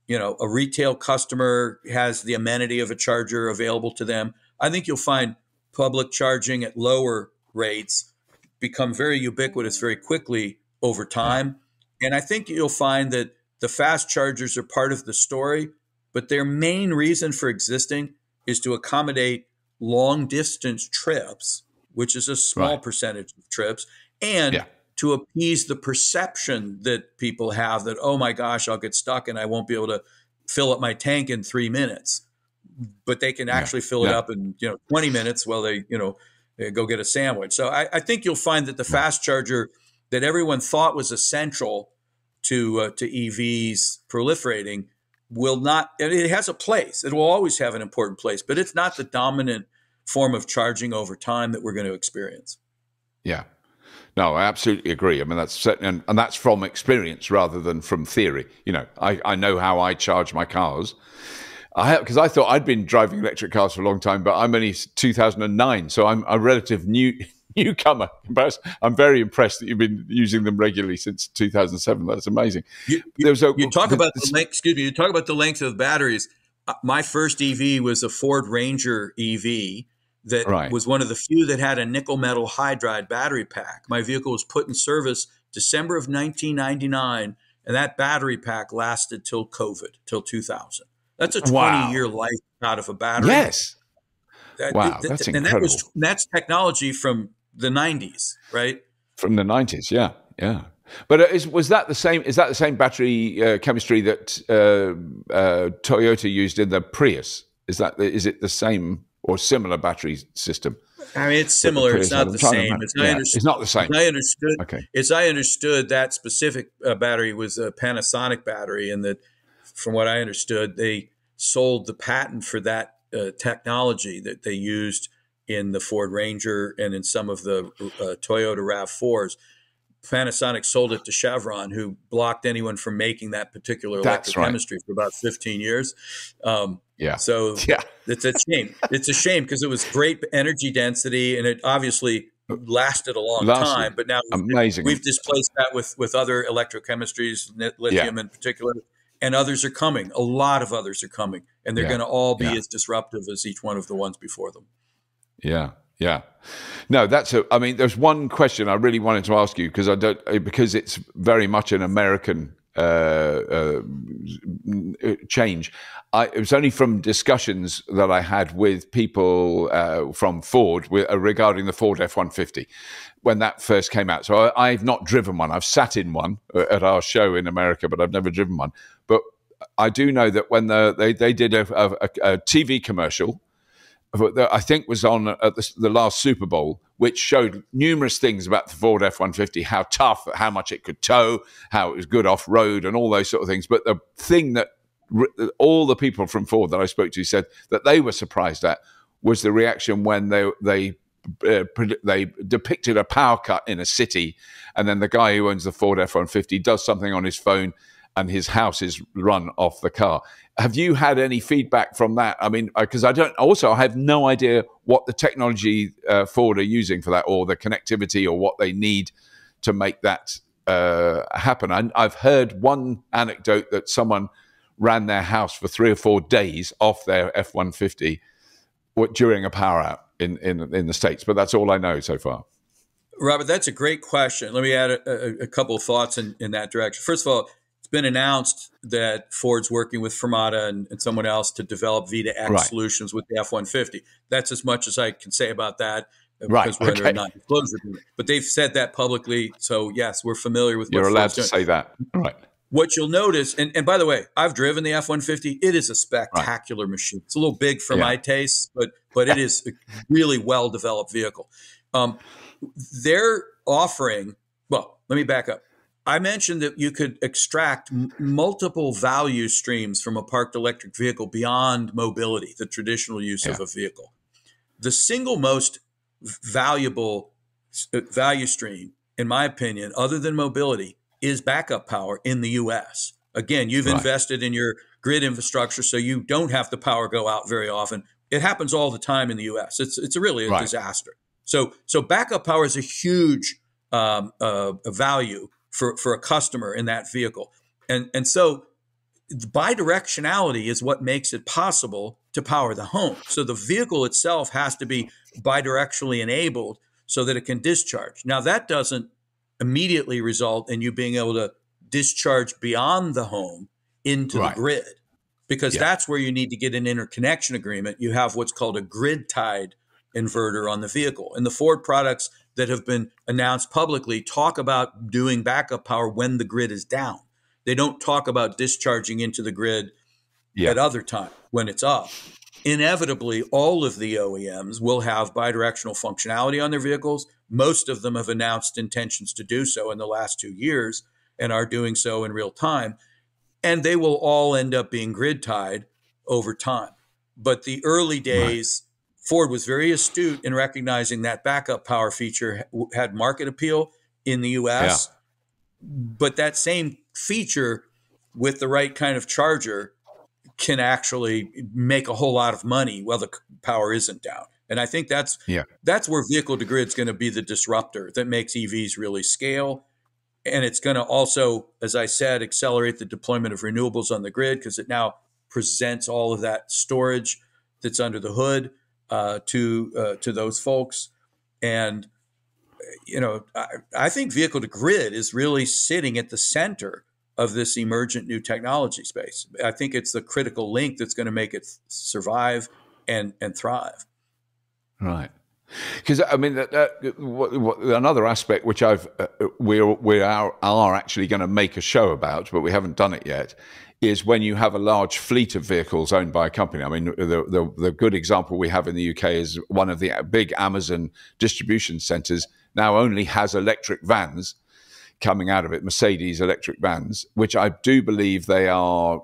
a retail customer has the amenity of a charger available to them. I think you'll find public charging at lower rates become very ubiquitous very quickly over time. And I think you'll find that the fast chargers are part of the story, but their main reason for existing is to accommodate long distance trips, which is a small percentage of trips, and to appease the perception that people have that, oh my gosh, I'll get stuck and I won't be able to fill up my tank in 3 minutes, but they can actually fill it up in 20 minutes while they they go get a sandwich. So I think you'll find that the fast charger that everyone thought was essential to EVs proliferating will not. It has a place. It will always have an important place, but it's not the dominant form of charging over time that we're going to experience. Yeah. No, I absolutely agree. I mean, that's and that's from experience rather than from theory. You know, I know how I charge my cars. Because I thought I'd been driving electric cars for a long time, but I'm only 2009, so I'm a relative newcomer. But I'm very impressed that you've been using them regularly since 2007. That's amazing. You talk about the length. Excuse me. You talk about the length of the batteries. My first EV was a Ford Ranger EV that was one of the few that had a nickel metal hydride battery pack. My vehicle was put in service December of 1999, and that battery pack lasted till COVID, till 2000. That's a 20-year life out of a battery. Yes. Wow, that's incredible. And that's technology from the 90s, right? From the 90s, yeah, yeah. But was that the same? Is that the same battery chemistry that Toyota used in the Prius? Is it the same or similar battery system? I mean, it's similar. It's not the same. It's not the same. I understood. Okay. As I understood, that specific battery was a Panasonic battery, and that, from what I understood, they sold the patent for that technology that they used in the Ford Ranger and in some of the Toyota RAV4s. Panasonic sold it to Chevron, who blocked anyone from making that particular electrochemistry for about 15 years. So it's a shame. It's a shame because it was great energy density and it obviously lasted a long time. But now we've displaced that with other electrochemistries, lithium in particular, and others are coming. A lot of others are coming, and they're going to all be as disruptive as each one of the ones before them. Yeah. Yeah, no, I mean, there's one question I really wanted to ask you because it's very much an American change. It was only from discussions that I had with people from Ford regarding the Ford F-150 when that first came out. So I've not driven one. I've sat in one at our show in America, but I've never driven one. But I do know that when they did a TV commercial, I think was on at the last Super Bowl, which showed numerous things about the Ford F-150, how tough, how much it could tow, how it was good off-road and all those sort of things. But the thing that all the people from Ford that I spoke to said that they were surprised at was the reaction when they depicted a power cut in a city, and then the guy who owns the Ford F-150 does something on his phone and his house is run off the car. Have you had any feedback from that? I mean, because I have no idea what the technology Ford are using for that, or the connectivity, or what they need to make that happen. I've heard one anecdote that someone ran their house for 3 or 4 days off their F-150 during a power out in the States, but that's all I know so far. Robert, that's a great question. Let me add a couple of thoughts in that direction. First of all, been announced that Ford's working with Fermata and someone else to develop V2X solutions with the F-150. That's as much as I can say about that, because whether or not disclosure, but they've said that publicly. So yes, we're familiar with. You're allowed to say that, right? What you'll notice, and by the way, I've driven the F-150. It is a spectacular machine. It's a little big for my taste, but it is a really well developed vehicle. They're offering. Well, let me back up. I mentioned that you could extract multiple value streams from a parked electric vehicle beyond mobility, the traditional use of a vehicle. The single most valuable value stream, in my opinion, other than mobility, is backup power in the U.S. Again, you've invested in your grid infrastructure, so you don't have the power go out very often. It happens all the time in the U.S. It's really a disaster. So backup power is a huge value for a customer in that vehicle. And so bidirectionality is what makes it possible to power the home. So the vehicle itself has to be bidirectionally enabled so that it can discharge. Now, that doesn't immediately result in you being able to discharge beyond the home into the grid, because that's where you need to get an interconnection agreement. You have what's called a grid-tied inverter on the vehicle. And the Ford products that have been announced publicly talk about doing backup power when the grid is down. They don't talk about discharging into the grid at other time when it's up. Inevitably, all of the OEMs will have bidirectional functionality on their vehicles. Most of them have announced intentions to do so in the last 2 years and are doing so in real time. And they will all end up being grid tied over time. But the early days, Ford was very astute in recognizing that backup power feature had market appeal in the US, but that same feature with the right kind of charger can actually make a whole lot of money while the power isn't down. And I think that's where vehicle to grid is going to be the disruptor that makes EVs really scale. And it's going to also, as I said, accelerate the deployment of renewables on the grid because it now presents all of that storage that's under the hood to those folks. And, you know, I think vehicle to grid is really sitting at the center of this emergent new technology space. I think it's the critical link that's going to make it survive and thrive. Right. Because I mean, another aspect which we are actually going to make a show about, but we haven't done it yet, is when you have a large fleet of vehicles owned by a company. I mean, the good example we have in the UK is one of the big Amazon distribution centres now only has electric vans coming out of it, Mercedes electric vans, which I do believe they are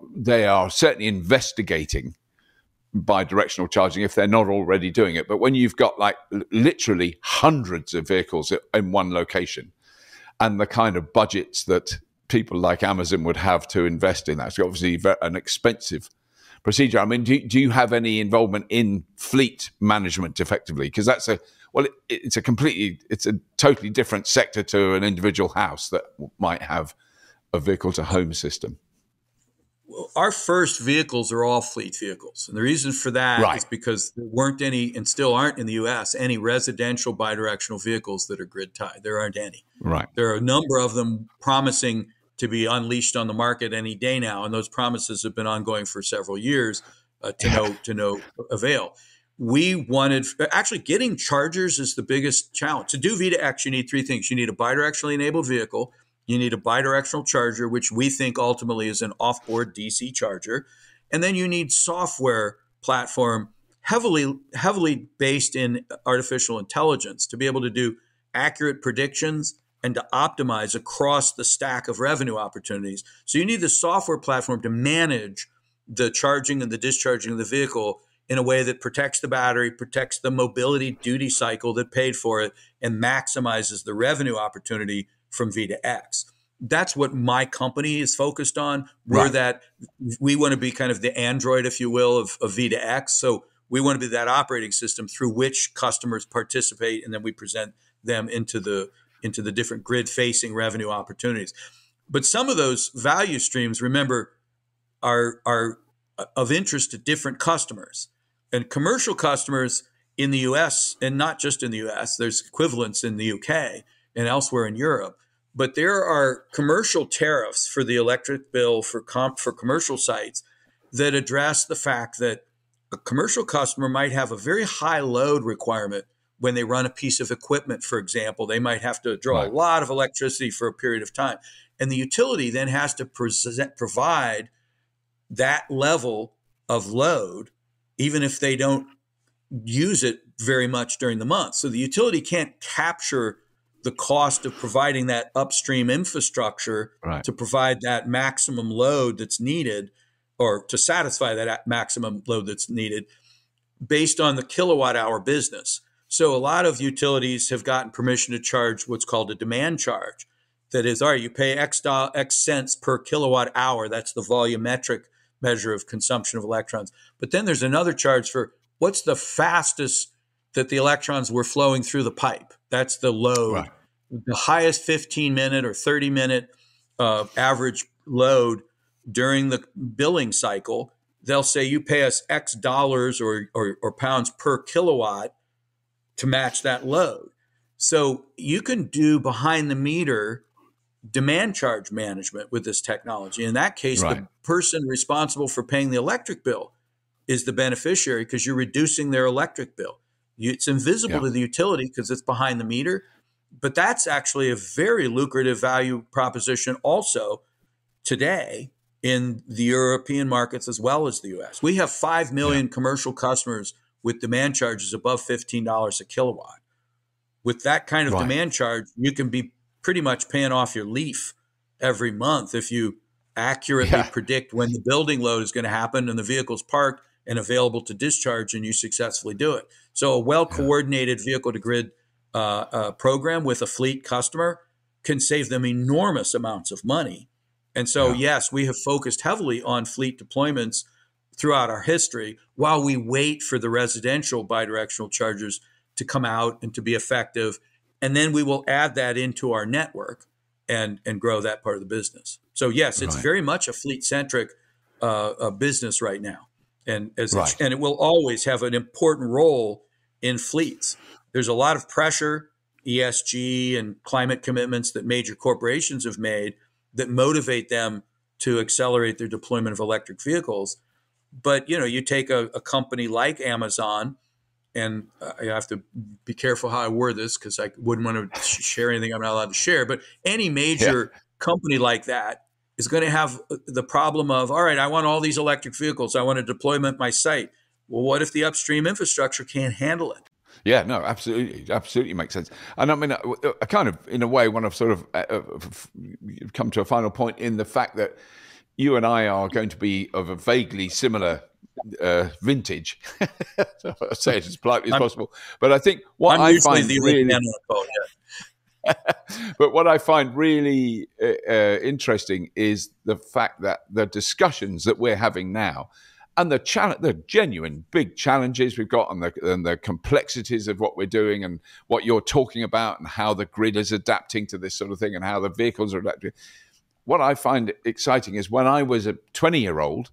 certainly investigating bidirectional charging if they're not already doing it. But when you've got like literally hundreds of vehicles in one location and the kind of budgets that people like Amazon would have to invest in, that's obviously an expensive procedure. I mean, do you have any involvement in fleet management effectively? Because that's a totally different sector to an individual house that might have a vehicle to home system. Well, our first vehicles are all fleet vehicles. And the reason for that is because there weren't any, and still aren't in the US, any residential bidirectional vehicles that are grid tied. There aren't any. Right. There are a number of them promising to be unleashed on the market any day now. And those promises have been ongoing for several years to no avail. We wanted, actually getting chargers is the biggest challenge. To do V2X, you need three things. You need a bidirectionally enabled vehicle. You need a bidirectional charger, which we think ultimately is an offboard DC charger. And then you need software platform heavily based in artificial intelligence to be able to do accurate predictions and to optimize across the stack of revenue opportunities. So you need the software platform to manage the charging and the discharging of the vehicle in a way that protects the battery, protects the mobility duty cycle that paid for it, and maximizes the revenue opportunity from V2X. That's what my company is focused on. We want to be kind of the Android, if you will, of V2X. So we want to be that operating system through which customers participate, and then we present them into the different grid-facing revenue opportunities. But some of those value streams, remember, are of interest to different customers. And commercial customers in the US, and not just in the US, there's equivalents in the UK and elsewhere in Europe. But there are commercial tariffs for the electric bill for commercial sites that address the fact that a commercial customer might have a very high load requirement when they run a piece of equipment, for example. They might have to draw a lot of electricity for a period of time. And the utility then has to provide that level of load, even if they don't use it very much during the month. So the utility can't capture the cost of providing that upstream infrastructure to provide that maximum load that's needed, or to satisfy that maximum load that's needed based on the kilowatt hour business. So a lot of utilities have gotten permission to charge what's called a demand charge. That is, all right, you pay X cents per kilowatt hour. That's the volumetric measure of consumption of electrons. But then there's another charge for what's the fastest that the electrons were flowing through the pipe. That's the load. Right. The highest 15-minute or 30-minute average load during the billing cycle, they'll say you pay us X dollars or pounds per kilowatt to match that load. So you can do behind-the-meter demand charge management with this technology. In that case, the person responsible for paying the electric bill is the beneficiary because you're reducing their electric bill. It's invisible to the utility because it's behind the meter, but that's actually a very lucrative value proposition also today in the European markets as well as the US. We have 5 million commercial customers with demand charges above $15 a kilowatt. With that kind of demand charge, you can be pretty much paying off your Leaf every month if you accurately predict when the building load is going to happen and the vehicle's parked and available to discharge, and you successfully do it. So a well-coordinated vehicle-to-grid program with a fleet customer can save them enormous amounts of money. And so, yes, we have focused heavily on fleet deployments throughout our history while we wait for the residential bidirectional chargers to come out and to be effective. And then we will add that into our network and grow that part of the business. So, yes, it's very much a fleet-centric business right now. And, and it will always have an important role in fleets. There's a lot of pressure, ESG and climate commitments that major corporations have made that motivate them to accelerate their deployment of electric vehicles. But, you know, you take a company like Amazon, and I have to be careful how I word this because I wouldn't want to share anything I'm not allowed to share, but any major company like that is going to have the problem of, all right, I want all these electric vehicles. I want to deployment my site. Well, what if the upstream infrastructure can't handle it? Yeah, no, absolutely. Absolutely makes sense. And I mean, I kind of, in a way, want to sort of come to a final point in the fact that you and I are going to be of a vaguely similar vintage. So I'll say it as politely as possible. But I think what I find really... But what I find really interesting is the fact that the discussions that we're having now and the genuine big challenges we've got and the complexities of what we're doing and what you're talking about and how the grid is adapting to this sort of thing and how the vehicles are adapting. What I find exciting is when I was a 20-year-old,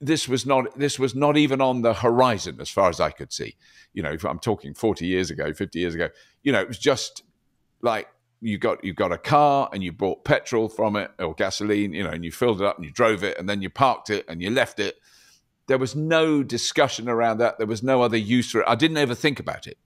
this was not even on the horizon as far as I could see. You know, if I'm talking 40 years ago, 50 years ago, you know, it was just like you got a car and you bought petrol from it or gasoline, you know, and you filled it up and you drove it and then you parked it and you left it. There was no discussion around that. There was no other use for it. I didn't ever think about it.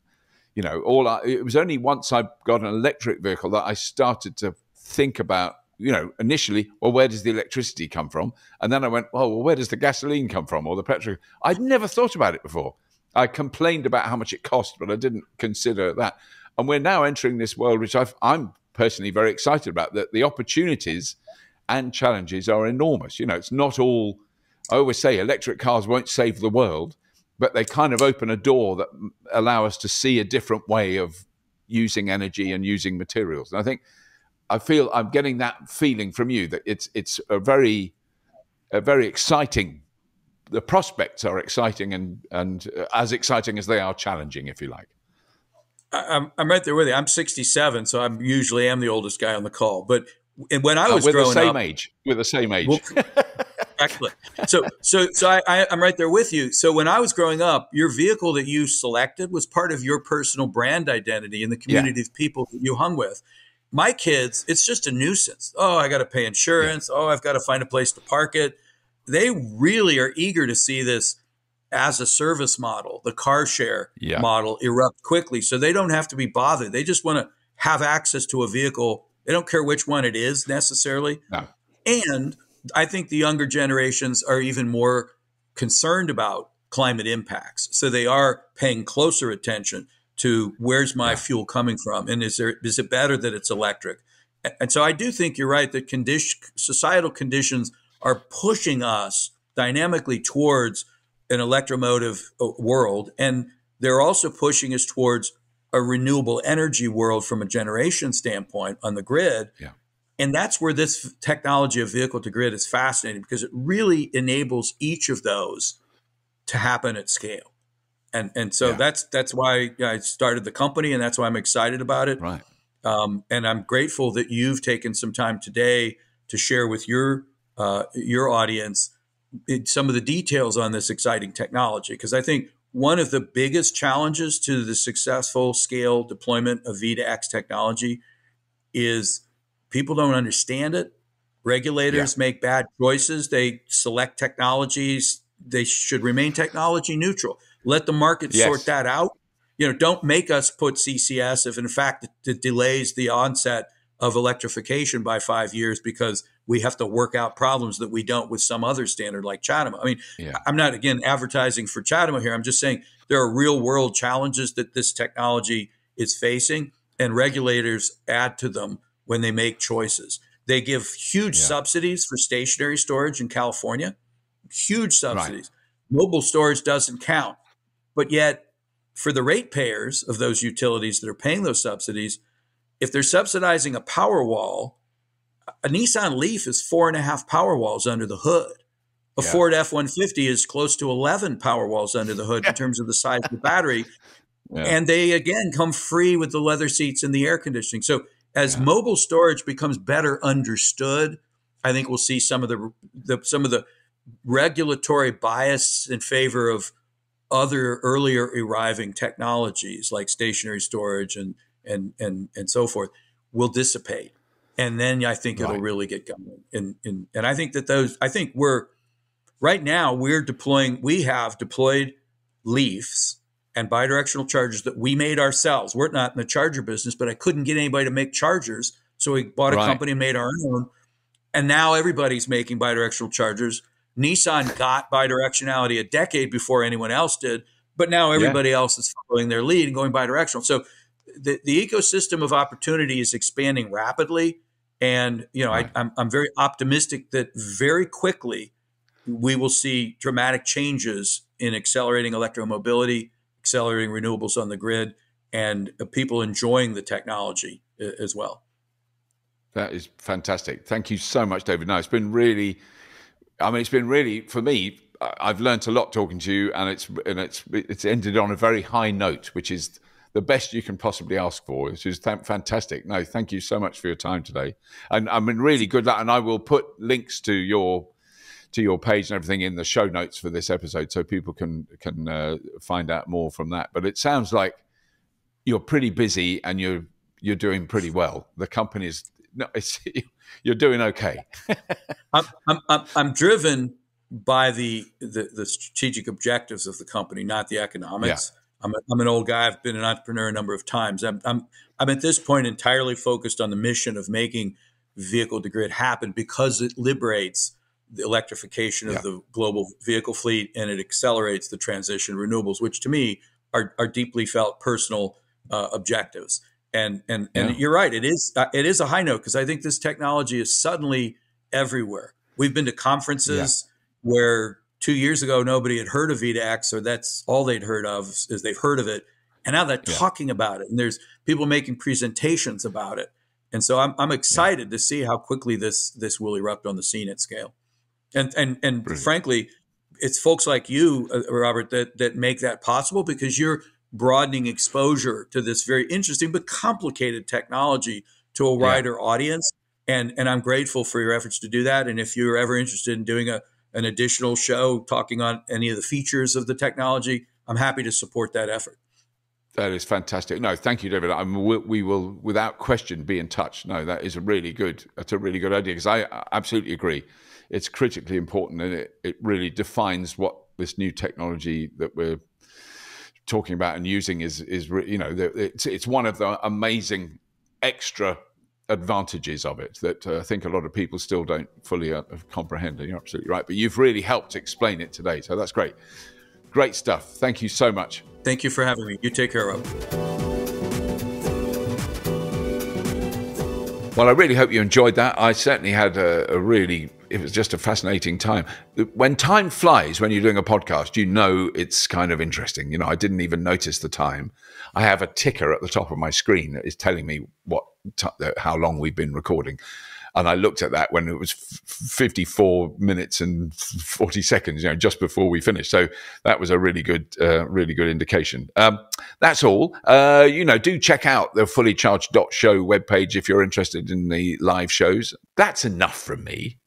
You know, it was only once I got an electric vehicle that I started to think about, you know, initially, well, where does the electricity come from? And then I went, oh, well, where does the gasoline come from or the petrol? I'd never thought about it before. I complained about how much it cost, but I didn't consider that. And we're now entering this world, which I'm personally very excited about, that the opportunities and challenges are enormous. You know, it's not all, I always say electric cars won't save the world, but they kind of open a door that allow us to see a different way of using energy and using materials. And I think, I feel I'm getting that feeling from you that it's a very exciting, the prospects are exciting and as exciting as they are challenging, if you like. I'm right there with you. I'm 67, so I'm usually am the oldest guy on the call. But when I was growing up, we're the same age. Well, excellent. So I'm right there with you. So when I was growing up, your vehicle that you selected was part of your personal brand identity and the community of people that you hung with. My kids, it's just a nuisance. Oh, I got to pay insurance. Oh, I've got to find a place to park it. They really are eager to see this as a service model, the car share model erupt quickly. So they don't have to be bothered. They just want to have access to a vehicle. They don't care which one it is necessarily. No. And I think the younger generations are even more concerned about climate impacts. So they are paying closer attention to where's my fuel coming from, and is it better that it's electric? And so I do think you're right that societal conditions are pushing us dynamically towards an electromotive world, and they're also pushing us towards a renewable energy world from a generation standpoint on the grid. Yeah. And that's where this technology of vehicle to grid is fascinating because it really enables each of those to happen at scale. And so that's why I started the company, and that's why I'm excited about it. Right. And I'm grateful that you've taken some time today to share with your audience some of the details on this exciting technology, because I think one of the biggest challenges to the successful scale deployment of V2X technology is people don't understand it. Regulators make bad choices. They select technologies. They should remain technology neutral. Let the market sort that out. You know, don't make us put CCS if, in fact, it delays the onset of electrification by 5 years because we have to work out problems that we don't with some other standard like CHAdeMO. I mean, I'm not, again, advertising for CHAdeMO here. I'm just saying there are real-world challenges that this technology is facing, and regulators add to them when they make choices. They give huge subsidies for stationary storage in California, huge subsidies. Right. Mobile storage doesn't count. But yet, for the ratepayers of those utilities that are paying those subsidies, if they're subsidizing a Powerwall, a Nissan Leaf is 4.5 Powerwalls under the hood. A Ford F-150 is close to 11 Powerwalls under the hood in terms of the size of the battery. And they, again, come free with the leather seats and the air conditioning. So as mobile storage becomes better understood, I think we'll see some of the regulatory bias in favor of other earlier arriving technologies like stationary storage and so forth will dissipate. And then I think it'll really get going. And I think that we have deployed Leafs and bidirectional chargers that we made ourselves. We're not in the charger business, but I couldn't get anybody to make chargers. So we bought a company and made our own. And now everybody's making bidirectional chargers. Nissan got bidirectionality a decade before anyone else did, but now everybody else is following their lead and going bidirectional. So the ecosystem of opportunity is expanding rapidly. And, you know, I'm very optimistic that very quickly we will see dramatic changes in accelerating electromobility, accelerating renewables on the grid, and people enjoying the technology as well. That is fantastic. Thank you so much, David. No, it's been really, for me, I've learned a lot talking to you, and it's ended on a very high note, which is the best you can possibly ask for, which is fantastic. No, thank you so much for your time today. And I mean, really good luck. And I will put links to your page and everything in the show notes for this episode, so people can find out more from that. But it sounds like you're pretty busy and you're doing pretty well. The company's you're doing okay. I'm driven by the strategic objectives of the company, not the economics. Yeah. I'm an old guy. I've been an entrepreneur a number of times. I'm at this point entirely focused on the mission of making vehicle to grid happen, because it liberates the electrification of the global vehicle fleet, and it accelerates the transition to renewables, which to me are deeply felt personal objectives. And you're right. It is a high note, because I think this technology is suddenly everywhere. We've been to conferences where 2 years ago nobody had heard of V2X, or that's all they'd heard of, is they've heard of it, and now they're talking about it, and there's people making presentations about it. And so I'm excited to see how quickly this will erupt on the scene at scale. And brilliant. Frankly, it's folks like you, Robert, that make that possible, because you're broadening exposure to this very interesting but complicated technology to a wider audience. And I'm grateful for your efforts to do that. And if you're ever interested in doing an additional show talking on any of the features of the technology, I'm happy to support that effort. That is fantastic. No, thank you, David. We will, without question, be in touch. No, that is a really good idea, because I absolutely agree. It's critically important, and it really defines what this new technology that we're talking about and using is you know, it's one of the amazing extra advantages of it that I think a lot of people still don't fully comprehend. And you're absolutely right, but you've really helped explain it today, so that's great stuff. Thank you so much. Thank you for having me. You take care, Rob. Well, I really hope you enjoyed that. I certainly had it was just a fascinating time. When time flies, when you're doing a podcast, you know, it's kind of interesting. You know, I didn't even notice the time. I have a ticker at the top of my screen that is telling me how long we've been recording. And I looked at that when it was 54 minutes and 40 seconds, you know, just before we finished. So that was a really good indication. That's all. You know, do check out the fullycharged.show webpage if you're interested in the live shows. That's enough from me.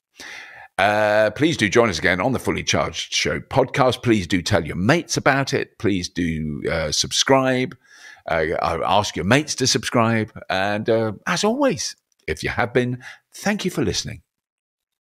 Please do join us again on the Fully Charged Show podcast. Please do tell your mates about it. Please do subscribe. Ask your mates to subscribe. And as always, if you have been, thank you for listening.